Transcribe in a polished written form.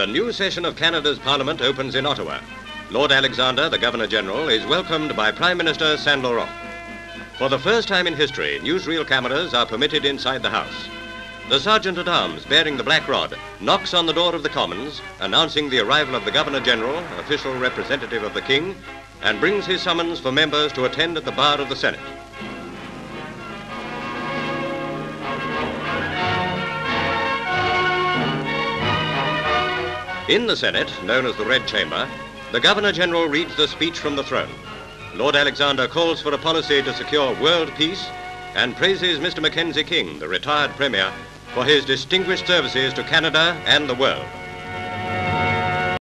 The new session of Canada's Parliament opens in Ottawa. Lord Alexander, the Governor-General, is welcomed by Prime Minister St. Laurent. For the first time in history, newsreel cameras are permitted inside the House. The Sergeant at Arms, bearing the Black Rod, knocks on the door of the Commons, announcing the arrival of the Governor-General, official representative of the King, and brings his summons for members to attend at the bar of the Senate. In the Senate, known as the Red Chamber, the Governor-General reads the speech from the throne. Lord Alexander calls for a policy to secure world peace and praises Mr. Mackenzie King, the retired Premier, for his distinguished services to Canada and the world.